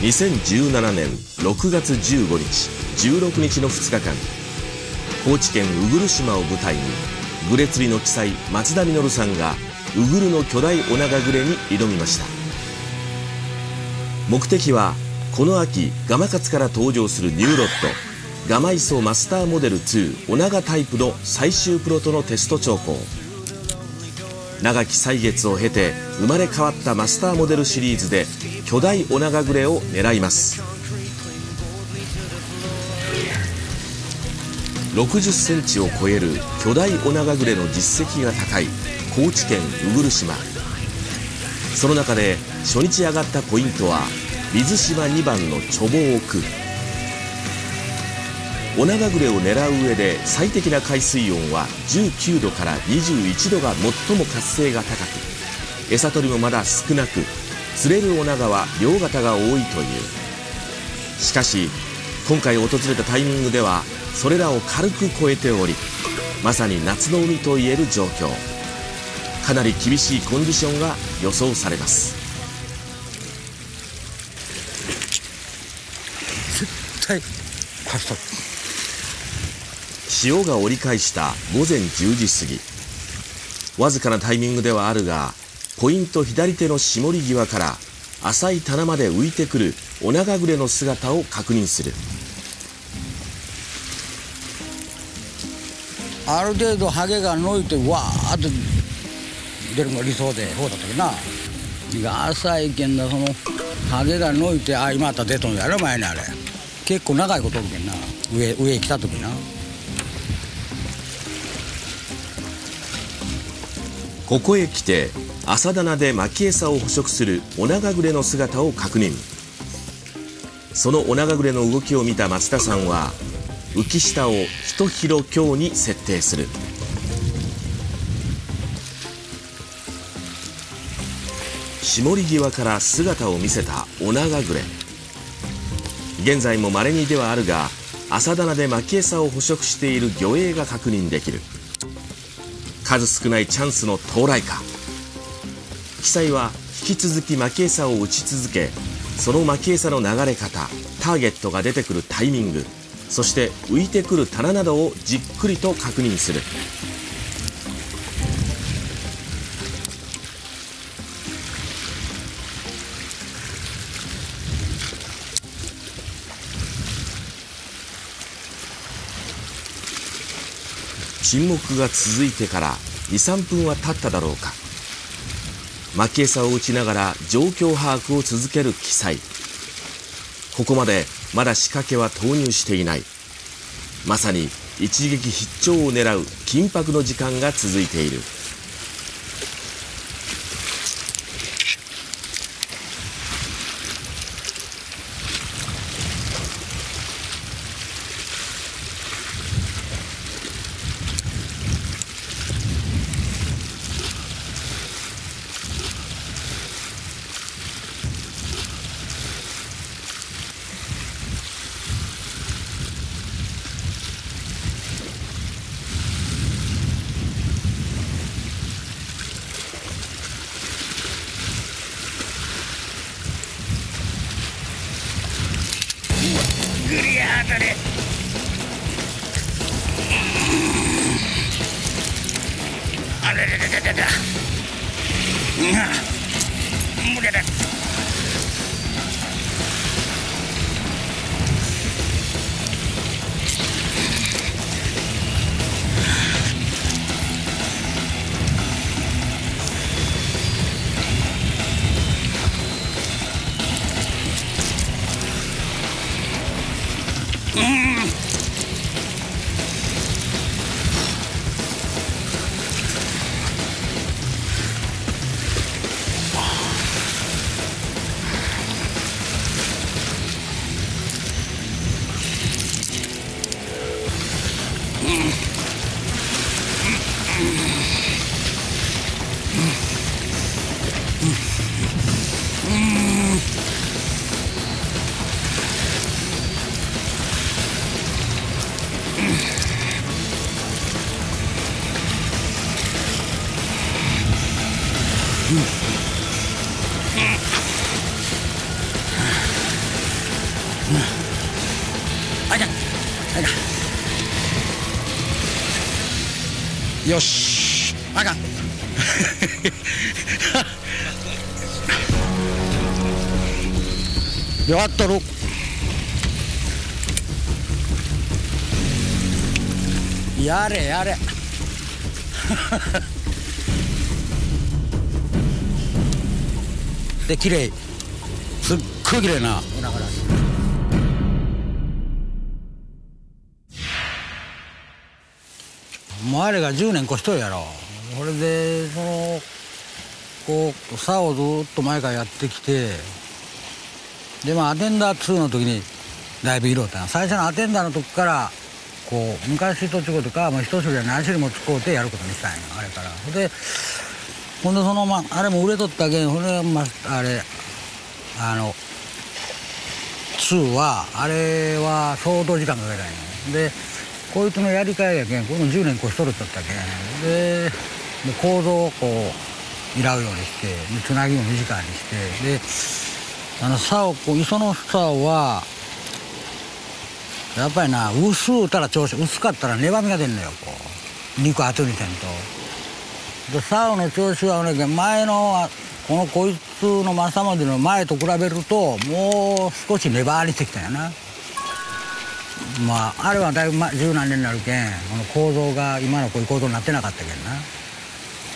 2017年6月15日16日の2日間、高知県鵜来島を舞台にグレ釣りの奇才松田稔さんが鵜来の巨大オナガグレに挑みました。目的はこの秋ガマカツから登場するニューロットガマイソマスターモデル2オナガタイプの最終プロとのテスト調校。長き歳月を経て生まれ変わったマスターモデルシリーズで巨大オナガグレを狙います。 60cm を超える巨大オナガグレの実績が高い高知県鵜来島。その中で初日上がったポイントは水島2番のチョボ奥。オナガグレを狙う上で最適な海水温は19度から21度が最も活性が高く、餌取りもまだ少なく、釣れるオナガは漁型が多いという。しかし今回訪れたタイミングではそれらを軽く超えており、まさに夏の海といえる状況。かなり厳しいコンディションが予想されます。絶対勝った。潮が折り返した午前10時過ぎ、わずかなタイミングではあるがポイント左手の絞り際から浅い棚まで浮いてくるオナガグレの姿を確認する。ある程度ハゲがのいてわーっと出るのが理想でほうだったけどな。浅いけんだ、そのハゲがのいて、あ今あったら出とんやろ前に。あれ結構長いことおるけんな、上来た時な。ここへ来て朝棚で巻き餌を捕食するオナガグレの姿を確認。そのオナガグレの動きを見た松田さんは浮下を1広強に設定する。絞り際から姿を見せたオナガグレ、現在も稀にではあるが朝棚で巻き餌を捕食している魚影が確認できる。数少ないチャンスの到来か。奇才は引き続き巻き餌を打ち続け、その巻き餌の流れ方、ターゲットが出てくるタイミング、そして浮いてくる棚などをじっくりと確認する。沈黙が続いてから2、3分は経っただろうか。巻き餌を打ちながら状況把握を続ける奇才。ここまでまだ仕掛けは投入していない。まさに一撃必聴を狙う緊迫の時間が続いている。んよしあかんよかったろ。やれやれで綺麗すっごい綺麗なほらほら。周りが10年越しとるやろ。それでそのこう竿をずっと前からやってきてでまあアテンダー2の時にだいぶ色をた最初のアテンダーの時からこう昔と違うとかもう一種類何種類も使うてやることにしたんやあれから。でほんでそのまあれも売れとったけんほんでまあれ2はあれは相当時間かけたんや。でこいつのやり替えやけんこの10年越しとるっちゃったけんで構造をこういらうようにしてつなぎも短いにしてで竿こう磯の竿はやっぱりな薄うたら調子薄かったら粘みが出んのよこう肉厚にせんと。で竿の調子はね前のこのこいつの正文字の前と比べるともう少し粘りしてきたんやな。まあ、あれはだいぶ十何年になるけんこの構造が今のこういう構造になってなかったけんな。だ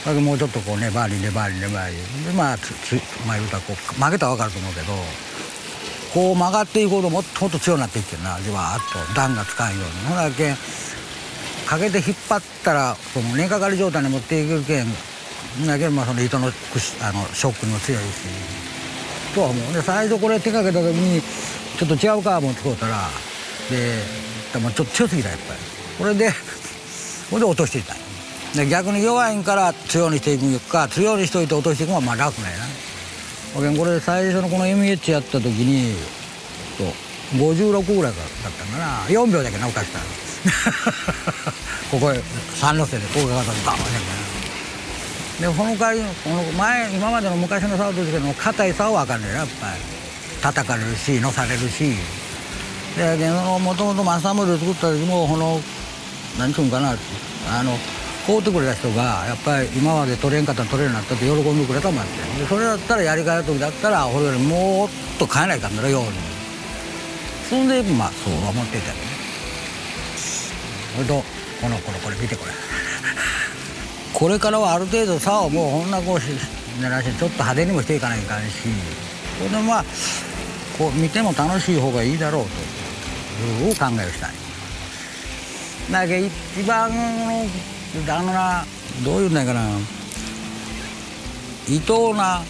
けどもうちょっとこう粘り粘り粘りでまあ言うたらこう曲げたら分かると思うけどこう曲がっていくほどもっともっと強くなっていくけんなじわーっと段がつかんように。ほらけんかけて引っ張ったらその根かかり状態に持っていくけんだけどまあその糸のショックにも強いしとは思う。で最初これ手かけた時にちょっと違うカーブを使うたら。でちょっと強すぎたやっぱりこれで落としていったん逆に弱いんから強にしていくか強にしといて落としていくのはまあ楽なんやな。これ最初のこの MH やった時に56ぐらいだったんかな4秒だけなおかしかったここへ3路線でこうかかったんだでこの代わりこの前今までの昔の竿としての硬い竿はあかんねんやっぱり叩かれるしのされるし。もともとマサムルを作った時もこの何て言うんかな買うてくれた人がやっぱり今まで取れんかったら取れるようになったって喜んでくれたもんってそれだったらやり替え時だったら俺よりもっと変えないかんだろようにそんでまあそう思っていたよね。それとこれ見てこれこれからはある程度竿をもうこんなこうしならしちょっと派手にもしていかないかんしそれでまあこう見ても楽しい方がいいだろうと。考えをしたいだけど一番どういうんだかな糸をな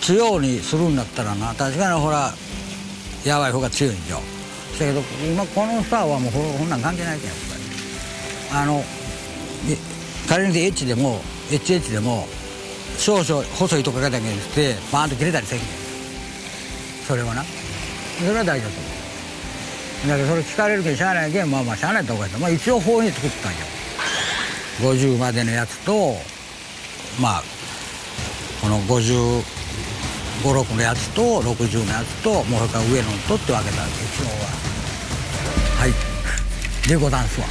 強にするんだったらな確かにほらやばい方が強いんじゃだけど今この竿はもうこんなん関係ないけんやっぱり仮にエッチでも HH でも少々細い糸かけたけんしてバーンと切れたりせんそれはなそれは大丈夫だけどそれ聞かれるけどしゃあないけんまあしゃあないとおかしい、まあ、一応法に作ったんよ50までのやつとまあこの55、6のやつと60のやつともうそれから上のとって分けたんで一応ははいでござんすわ。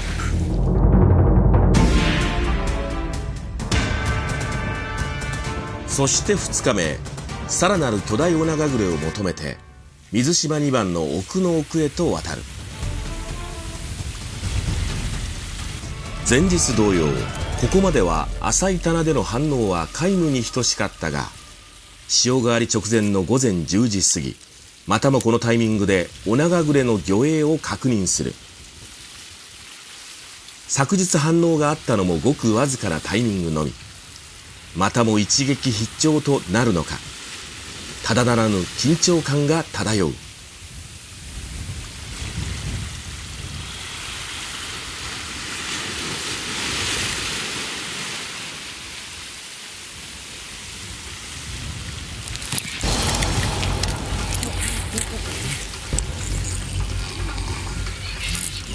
そして2日目、さらなる巨大オナガグレを求めて水島2番の奥の奥へと渡る。前日同様、ここまでは浅い棚での反応は皆無に等しかったが、潮変わり直前の午前10時過ぎ、またもこのタイミングでオナガグレの魚影を確認する。昨日反応があったのもごくわずかなタイミングのみ。またも一撃必聴となるのか。ただならぬ緊張感が漂う。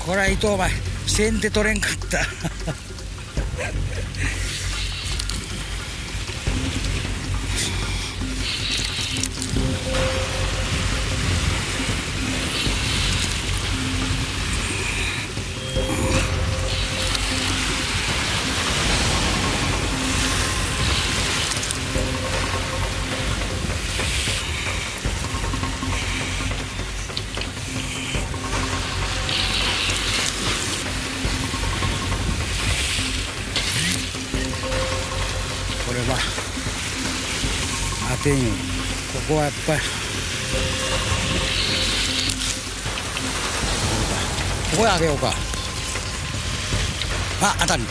こら伊藤お前先手取れんかったば当てんように、ここはやっぱりここで当てようか。あ、当たる。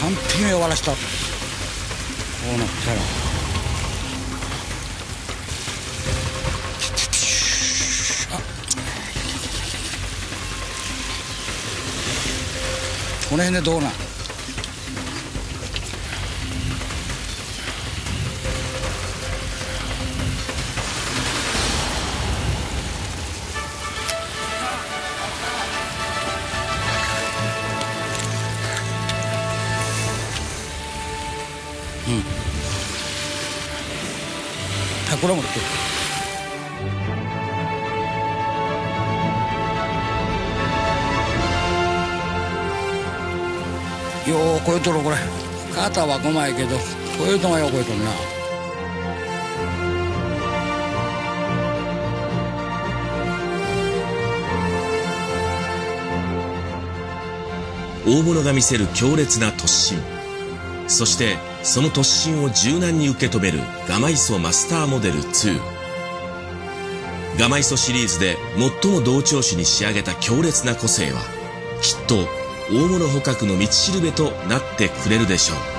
完璧に終わらした。こうなったらこの辺でどうなん？これもってる。よう超えとるこれ。肩はこまいけど超えとんよう超えとんな。大物が見せる強烈な突進、そしてその突進を柔軟に受け止めるガマイソマスターモデル2。ガマイソシリーズで最も同調子に仕上げた強烈な個性はきっと大物捕獲の道しるべとなってくれるでしょう。